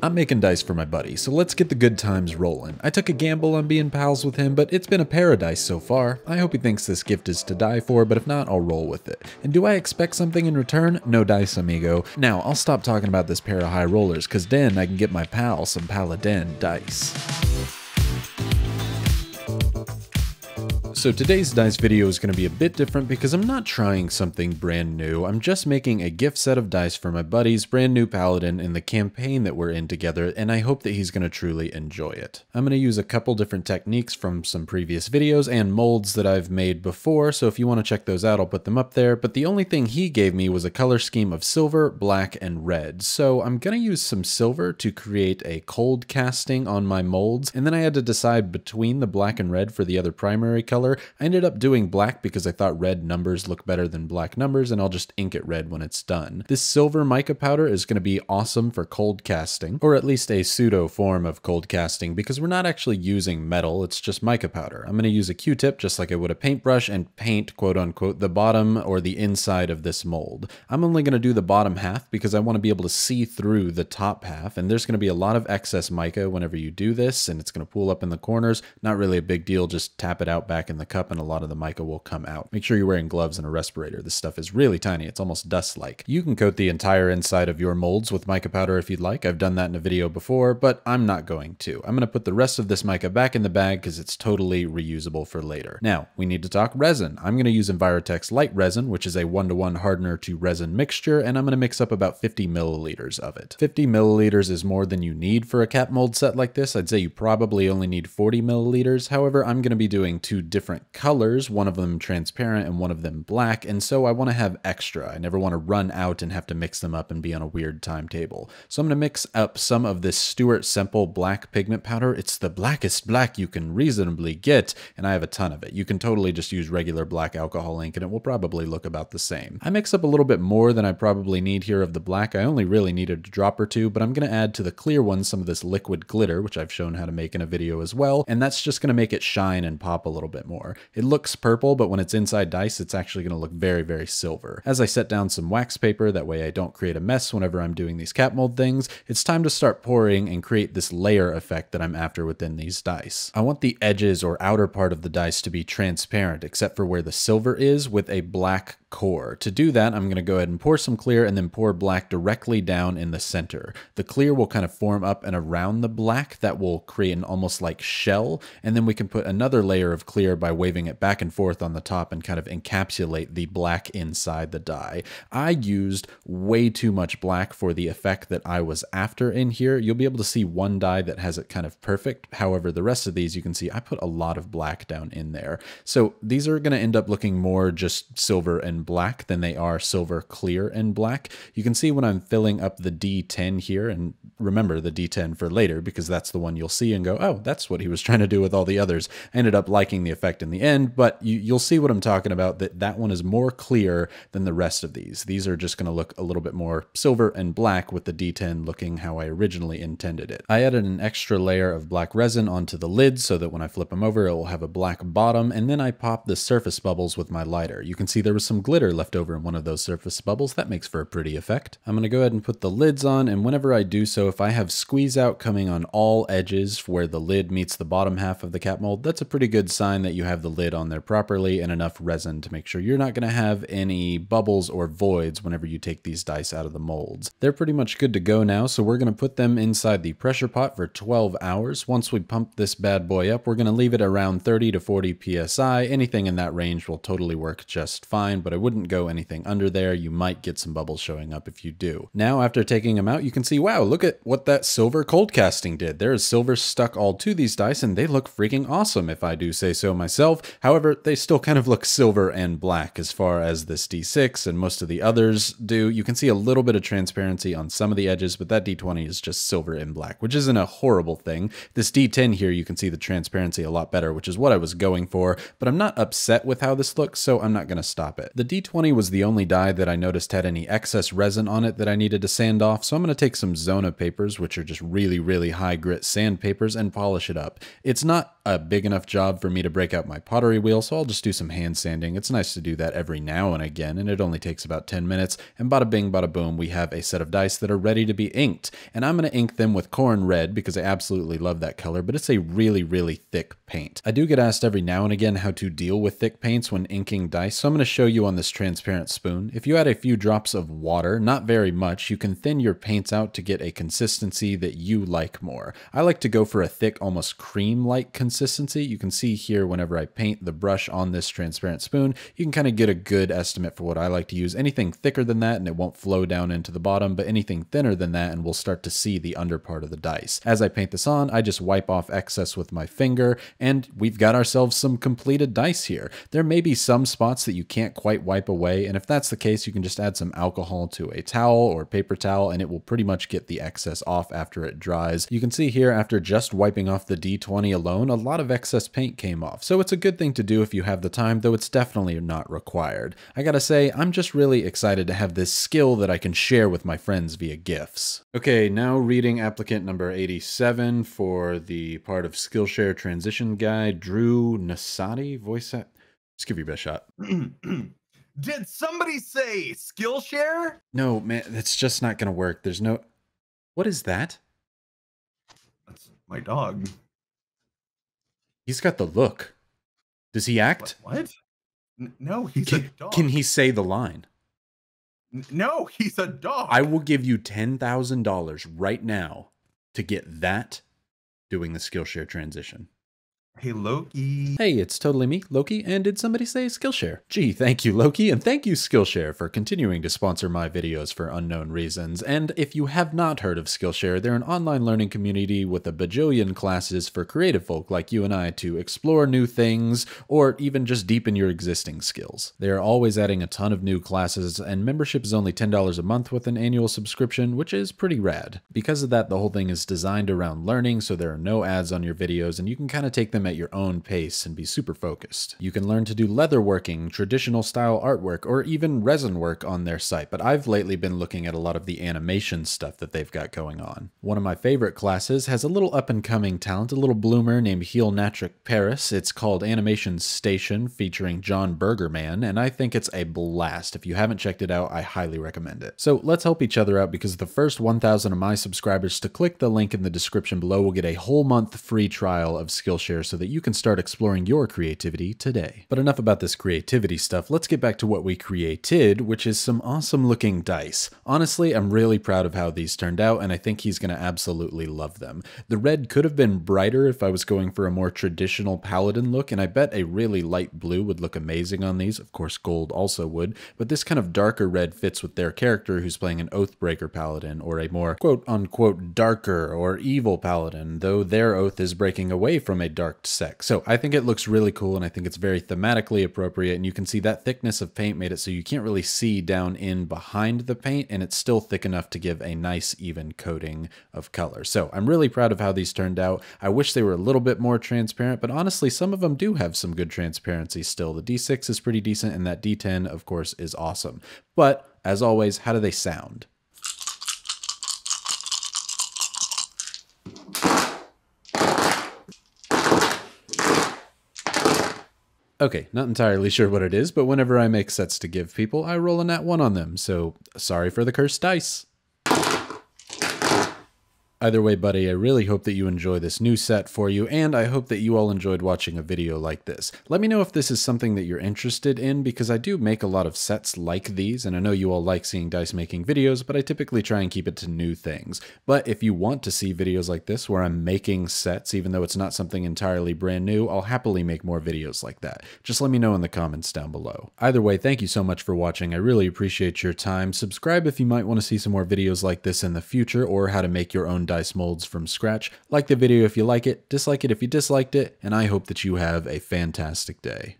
I'm making dice for my buddy, so let's get the good times rolling. I took a gamble on being pals with him, but it's been a paradise so far. I hope he thinks this gift is to die for, but if not, I'll roll with it. And do I expect something in return? No dice, amigo. Now, I'll stop talking about this pair of high rollers, cause then I can get my pal some paladin dice. So today's dice video is going to be a bit different because I'm not trying something brand new. I'm just making a gift set of dice for my buddy's brand new paladin in the campaign that we're in together, and I hope that he's going to truly enjoy it. I'm going to use a couple different techniques from some previous videos and molds that I've made before, so if you want to check those out, I'll put them up there. But the only thing he gave me was a color scheme of silver, black, and red. So I'm going to use some silver to create a cold casting on my molds, and then I had to decide between the black and red for the other primary color. I ended up doing black because I thought red numbers look better than black numbers, and I'll just ink it red when it's done. This silver mica powder is going to be awesome for cold casting, or at least a pseudo form of cold casting, because we're not actually using metal, it's just mica powder. I'm going to use a Q-tip just like I would a paintbrush and paint, quote unquote, the bottom or the inside of this mold. I'm only going to do the bottom half because I want to be able to see through the top half, and there's going to be a lot of excess mica whenever you do this, and it's going to pool up in the corners. Not really a big deal, just tap it out back in the cup and a lot of the mica will come out. Make sure you're wearing gloves and a respirator. This stuff is really tiny. It's almost dust-like. You can coat the entire inside of your molds with mica powder if you'd like. I've done that in a video before, but I'm not going to. I'm going to put the rest of this mica back in the bag because it's totally reusable for later. Now, we need to talk resin. I'm going to use Envirotex Light Resin, which is a 1:1 hardener to resin mixture, and I'm going to mix up about 50 milliliters of it. 50 milliliters is more than you need for a cap mold set like this. I'd say you probably only need 40 milliliters. However, I'm going to be doing two different colors, one of them transparent and one of them black, and so I want to have extra. I never want to run out and have to mix them up and be on a weird timetable. So I'm going to mix up some of this Stuart Semple black pigment powder. It's the blackest black you can reasonably get, and I have a ton of it. You can totally just use regular black alcohol ink and it will probably look about the same. I mix up a little bit more than I probably need here of the black. I only really needed a drop or two, but I'm going to add to the clear one some of this liquid glitter, which I've shown how to make in a video as well, and that's just going to make it shine and pop a little bit more. It looks purple, but when it's inside dice, it's actually going to look very, very silver. As I set down some wax paper, that way I don't create a mess whenever I'm doing these cap mold things, it's time to start pouring and create this layer effect that I'm after within these dice. I want the edges or outer part of the dice to be transparent, except for where the silver is, with a black core. To do that, I'm going to go ahead and pour some clear and then pour black directly down in the center. The clear will kind of form up and around the black that will create an almost like shell, and then we can put another layer of clear by waving it back and forth on the top and kind of encapsulate the black inside the die. I used way too much black for the effect that I was after in here. You'll be able to see one die that has it kind of perfect. However, the rest of these you can see I put a lot of black down in there. So these are going to end up looking more just silver and black than they are silver, clear, and black. You can see when I'm filling up the D10 here, and remember the D10 for later because that's the one you'll see and go, oh, that's what he was trying to do with all the others. I ended up liking the effect in the end, but you'll see what I'm talking about, that one is more clear than the rest of these. These are just going to look a little bit more silver and black with the D10 looking how I originally intended it. I added an extra layer of black resin onto the lid so that when I flip them over, it will have a black bottom, and then I pop the surface bubbles with my lighter. You can see there was some glitter left over in one of those surface bubbles. That makes for a pretty effect. I'm going to go ahead and put the lids on, and whenever I do so, if I have squeeze out coming on all edges where the lid meets the bottom half of the cap mold, that's a pretty good sign that you have the lid on there properly and enough resin to make sure you're not going to have any bubbles or voids whenever you take these dice out of the molds. They're pretty much good to go now, so we're going to put them inside the pressure pot for 12 hours. Once we pump this bad boy up, we're going to leave it around 30 to 40 psi. Anything in that range will totally work just fine, but I wouldn't go anything under there. You might get some bubbles showing up if you do. Now, after taking them out, you can see, wow, look at what that silver cold casting did. There is silver stuck all to these dice, and they look freaking awesome, if I do say so myself. However, they still kind of look silver and black as far as this D6 and most of the others do. You can see a little bit of transparency on some of the edges, but that D20 is just silver and black, which isn't a horrible thing. This D10 here, you can see the transparency a lot better, which is what I was going for, but I'm not upset with how this looks, so I'm not going to stop it. The D20 was the only die that I noticed had any excess resin on it that I needed to sand off, so I'm going to take some zona papers papers, which are just really, really high grit sandpapers, and polish it up. It's not a big enough job for me to break out my pottery wheel, so I'll just do some hand sanding. It's nice to do that every now and again, and it only takes about 10 minutes, and bada bing, bada boom, we have a set of dice that are ready to be inked. And I'm gonna ink them with corn red because I absolutely love that color, but it's a really, really thick paint. I do get asked every now and again how to deal with thick paints when inking dice, so I'm gonna show you on this transparent spoon. If you add a few drops of water, not very much, you can thin your paints out to get a consistency that you like more. I like to go for a thick, almost cream-like consistency. You can see here whenever I paint the brush on this transparent spoon, you can kind of get a good estimate for what I like to use. Anything thicker than that and it won't flow down into the bottom, but anything thinner than that and we'll start to see the underpart of the dice. As I paint this on, I just wipe off excess with my finger and we've got ourselves some completed dice here. There may be some spots that you can't quite wipe away, and if that's the case, you can just add some alcohol to a towel or paper towel and it will pretty much get the excess off after it dries. You can see here after just wiping off the D20 alone, a lot of excess paint came off, so it's a good thing to do if you have the time, though it's definitely not required. I gotta say, I'm just really excited to have this skill that I can share with my friends via gifts. Okay, now reading applicant number 87 for the part of Skillshare transition guy, Drew Nasati, voice act. Just give you your best shot. Did somebody say Skillshare? No, man, that's just not gonna work. There's no... What is that? That's my dog. He's got the look. Does he act? What? No, he's a dog. Can he say the line? No, he's a dog. I will give you $10,000 right now to get that doing the Skillshare transition. Hey, Loki. Hey, it's totally me, Loki, and did somebody say Skillshare? Gee, thank you, Loki, and thank you, Skillshare, for continuing to sponsor my videos for unknown reasons. And if you have not heard of Skillshare, they're an online learning community with a bajillion classes for creative folk like you and I to explore new things, or even just deepen your existing skills. They are always adding a ton of new classes, and membership is only $10 a month with an annual subscription, which is pretty rad. Because of that, the whole thing is designed around learning, so there are no ads on your videos, and you can kind of take them at your own pace and be super focused. You can learn to do leatherworking, traditional style artwork, or even resin work on their site, but I've lately been looking at a lot of the animation stuff that they've got going on. One of my favorite classes has a little up-and-coming talent, a little bloomer named Heel Natric Paris. It's called Animation Station, featuring John Burgerman, and I think it's a blast. If you haven't checked it out, I highly recommend it. So let's help each other out, because the first 1,000 of my subscribers to click the link in the description below will get a whole month free trial of Skillshare so that you can start exploring your creativity today. But enough about this creativity stuff, let's get back to what we created, which is some awesome looking dice. Honestly, I'm really proud of how these turned out, and I think he's gonna absolutely love them. The red could have been brighter if I was going for a more traditional paladin look, and I bet a really light blue would look amazing on these. Of course, gold also would, but this kind of darker red fits with their character, who's playing an Oathbreaker paladin, or a more quote-unquote darker or evil paladin, though their oath is breaking away from a dark sec. So I think it looks really cool, and I think it's very thematically appropriate, and you can see that thickness of paint made it so you can't really see down in behind the paint, and it's still thick enough to give a nice even coating of color. So I'm really proud of how these turned out. I wish they were a little bit more transparent, but honestly some of them do have some good transparency still. The D6 is pretty decent, and that D10 of course is awesome. But as always, how do they sound? Okay, not entirely sure what it is, but whenever I make sets to give people, I roll a nat 1 on them, so sorry for the cursed dice. Either way, buddy, I really hope that you enjoy this new set for you, and I hope that you all enjoyed watching a video like this. Let me know if this is something that you're interested in, because I do make a lot of sets like these, and I know you all like seeing dice making videos, but I typically try and keep it to new things. But if you want to see videos like this where I'm making sets, even though it's not something entirely brand new, I'll happily make more videos like that. Just let me know in the comments down below. Either way, thank you so much for watching. I really appreciate your time. Subscribe if you might want to see some more videos like this in the future, or how to make your own dice molds from scratch. Like the video if you like it, dislike it if you disliked it, and I hope that you have a fantastic day.